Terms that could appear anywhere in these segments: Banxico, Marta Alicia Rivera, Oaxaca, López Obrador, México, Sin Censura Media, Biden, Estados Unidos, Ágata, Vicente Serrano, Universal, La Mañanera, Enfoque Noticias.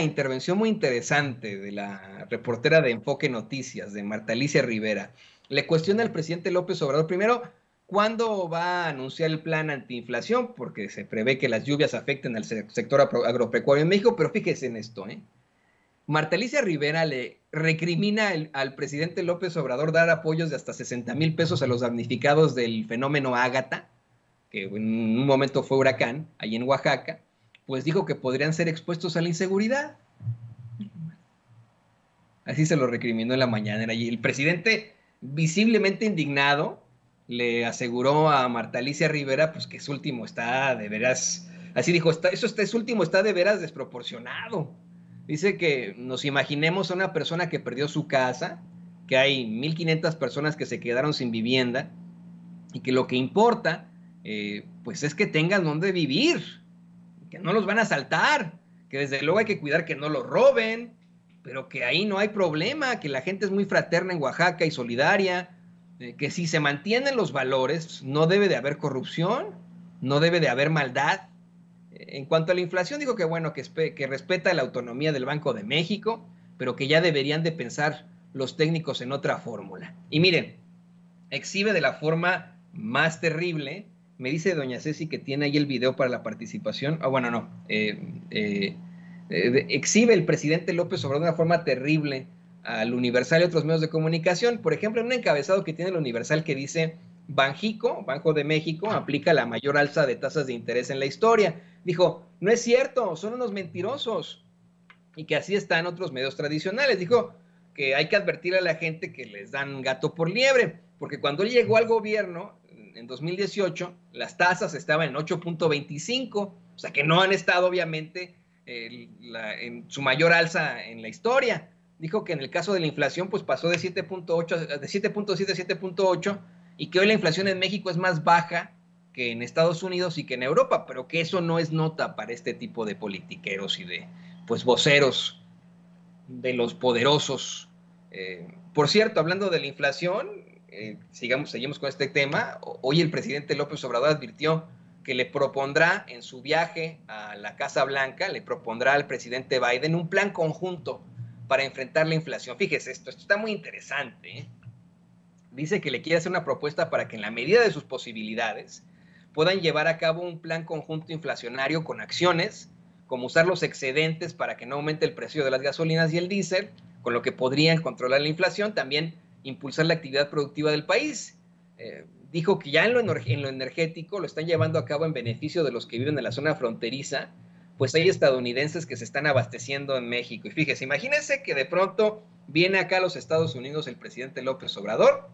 Intervención muy interesante de la reportera de Enfoque Noticias, de Marta Alicia Rivera. Le cuestiona al presidente López Obrador, primero, ¿cuándo va a anunciar el plan antiinflación? Porque se prevé que las lluvias afecten al sector agropecuario en México, pero fíjese en esto, Marta Alicia Rivera le recrimina al presidente López Obrador dar apoyos de hasta 60,000 pesos a los damnificados del fenómeno Ágata, que en un momento fue huracán, allí en Oaxaca. Pues dijo que podrían ser expuestos a la inseguridad. Así se lo recriminó en la mañanera. Y el presidente, visiblemente indignado, le aseguró a Marta Alicia Rivera pues que su último está de veras, así dijo, su último está de veras desproporcionado. Dice que nos imaginemos a una persona que perdió su casa, que hay 1,500 personas que se quedaron sin vivienda y que lo que importa pues es que tengan dónde vivir, que no los van a asaltar, que desde luego hay que cuidar que no los roben, pero que ahí no hay problema, que la gente es muy fraterna en Oaxaca y solidaria, que si se mantienen los valores no debe de haber corrupción, no debe de haber maldad. En cuanto a la inflación, digo que bueno, que respeta la autonomía del Banco de México, pero que ya deberían de pensar los técnicos en otra fórmula. Y miren, exhibe de la forma más terrible. Me dice doña Ceci que tiene ahí el video para la participación. Exhibe el presidente López Obrador de una forma terrible al Universal y otros medios de comunicación. Por ejemplo, en un encabezado que tiene el Universal que dice: Banxico, Banco de México, aplica la mayor alza de tasas de interés en la historia. Dijo, no es cierto, son unos mentirosos. Y que así están otros medios tradicionales. Dijo que hay que advertir a la gente que les dan gato por liebre, porque cuando él llegó al gobierno en 2018, las tasas estaban en 8.25, o sea que no han estado obviamente en su mayor alza en la historia. Dijo que en el caso de la inflación pues pasó de 7.7 a 7.8 y que hoy la inflación en México es más baja que en Estados Unidos y que en Europa, pero que eso no es nota para este tipo de politiqueros y de pues voceros de los poderosos. Por cierto, hablando de la inflación, seguimos con este tema. Hoy el presidente López Obrador advirtió que le propondrá en su viaje a la Casa Blanca, le propondrá al presidente Biden un plan conjunto para enfrentar la inflación. Fíjese esto está muy interesante, Dice que le quiere hacer una propuesta para que en la medida de sus posibilidades puedan llevar a cabo un plan conjunto inflacionario con acciones, como usar los excedentes para que no aumente el precio de las gasolinas y el diésel, con lo que podrían controlar la inflación, también impulsar la actividad productiva del país. Dijo que ya en lo energético lo están llevando a cabo en beneficio de los que viven en la zona fronteriza, pues hay estadounidenses que se están abasteciendo en México. Y fíjese, imagínense que de pronto viene acá a los Estados Unidos el presidente López Obrador,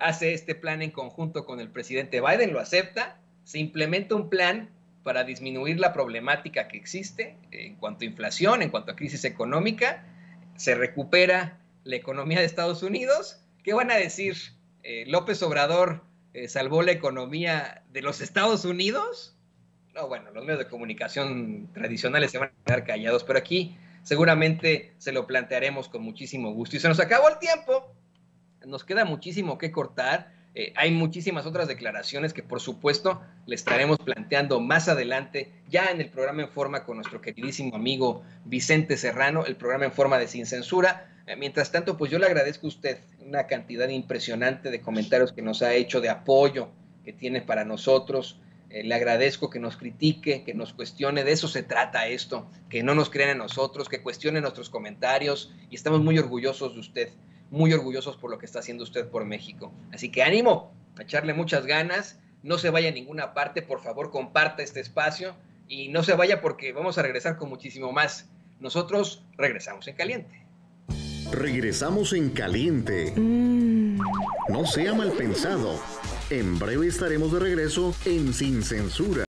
hace este plan en conjunto con el presidente Biden, lo acepta, se implementa un plan para disminuir la problemática que existe en cuanto a inflación, en cuanto a crisis económica, se recupera la economía de Estados Unidos. ¿Qué van a decir? ¿López Obrador salvó la economía de los Estados Unidos? No, bueno, los medios de comunicación tradicionales se van a quedar callados, pero aquí seguramente se lo plantearemos con muchísimo gusto. Y se nos acabó el tiempo, nos queda muchísimo que cortar. Hay muchísimas otras declaraciones que, por supuesto, le estaremos planteando más adelante, ya en el programa En Forma con nuestro queridísimo amigo Vicente Serrano, el programa En Forma de Sin Censura. Mientras tanto, pues yo le agradezco a usted una cantidad impresionante de comentarios que nos ha hecho, de apoyo que tiene para nosotros. Le agradezco que nos critique, que nos cuestione, de eso se trata esto, que no nos crean a nosotros, que cuestione nuestros comentarios y estamos muy orgullosos de usted. Muy orgullosos por lo que está haciendo usted por México. Así que ánimo, a echarle muchas ganas, no se vaya a ninguna parte, por favor comparta este espacio y no se vaya porque vamos a regresar con muchísimo más. Nosotros regresamos en caliente. Regresamos en caliente. No sea mal pensado. En breve estaremos de regreso en Sin Censura.